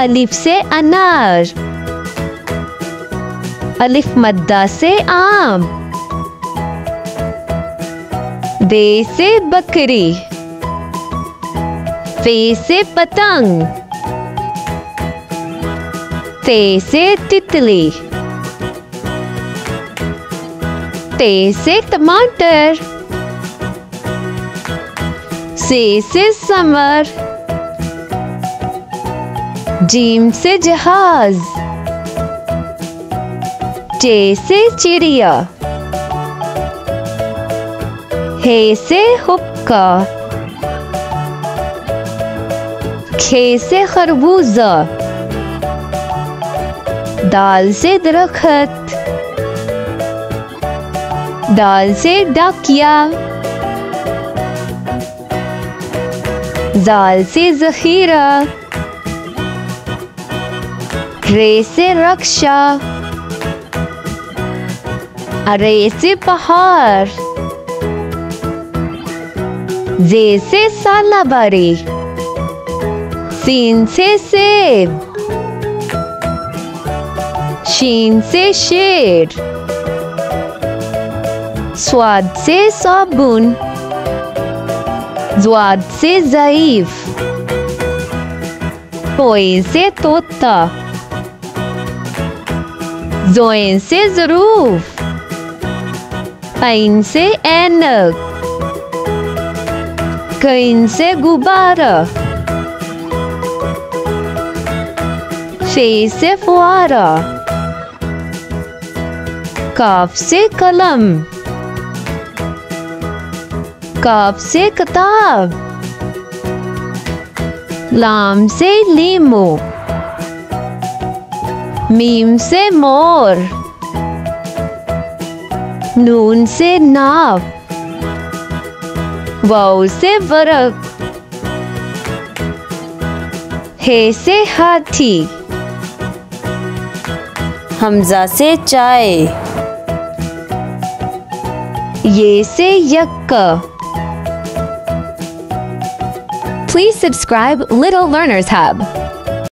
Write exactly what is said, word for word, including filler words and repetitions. अलिफ से अनार, अलिफ मद्दा से आम, बे से बकरी, फे से पतंग, ते से तितली, ते से टमाटर, से से समर, जीम से जहाज, जे से चिड़िया, हे से हुक्का, खे से खरबूजा, दाल से दरख्त, दाल से डाकिया, जाल से जखीरा, रे से रक्षा, अरे से पहाड़, जे से सालाबारी, सीन से सेब, शीन से शेर, स्वाद से साबुन, ज्वाद से ज़ईफ, पोए से तोता, जोए से ज़रूफ, ऐन से ऐनक, कैन से गुब्बारा, फे से फुआरा, काफ से कलम, काफ से किताब, लाम से लीमू, मीम से मोर, नून से नाव, वाव से बर्फ, हे से हाथी, हमजा से चाय, ये से यक्का। Please subscribe Little Learners Hub.